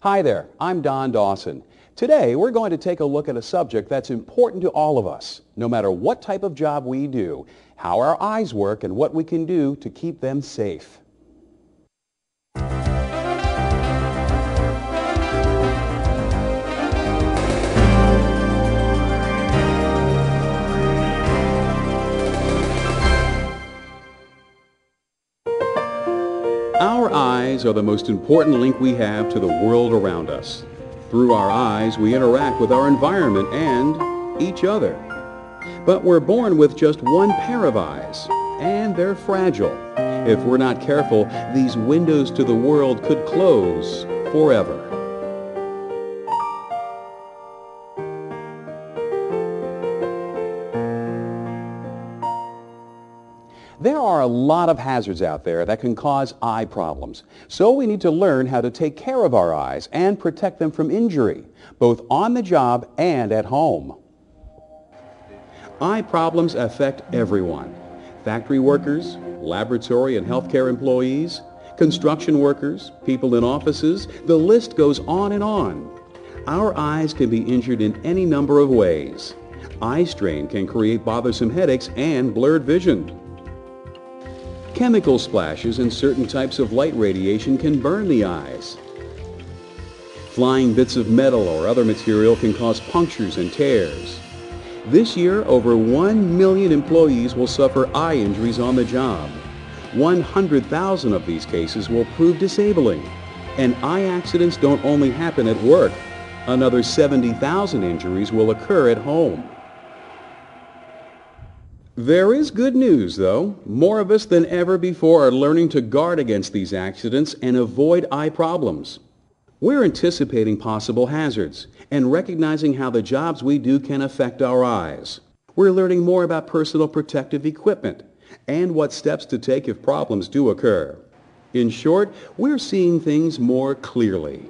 Hi there, I'm Don Dawson. Today we're going to take a look at a subject that's important to all of us, no matter what type of job we do, how our eyes work, and what we can do to keep them safe. Our eyes are the most important link we have to the world around us. Through our eyes, we interact with our environment and each other. But we're born with just one pair of eyes, and they're fragile. If we're not careful, these windows to the world could close forever. There are a lot of hazards out there that can cause eye problems, so we need to learn how to take care of our eyes and protect them from injury, both on the job and at home. Eye problems affect everyone. Factory workers, laboratory and healthcare employees, construction workers, people in offices, the list goes on and on. Our eyes can be injured in any number of ways. Eye strain can create bothersome headaches and blurred vision. Chemical splashes and certain types of light radiation can burn the eyes. Flying bits of metal or other material can cause punctures and tears. This year, over 1 million employees will suffer eye injuries on the job. 100,000 of these cases will prove disabling. And eye accidents don't only happen at work. Another 70,000 injuries will occur at home. There is good news, though. More of us than ever before are learning to guard against these accidents and avoid eye problems. We're anticipating possible hazards and recognizing how the jobs we do can affect our eyes. We're learning more about personal protective equipment and what steps to take if problems do occur. In short, we're seeing things more clearly.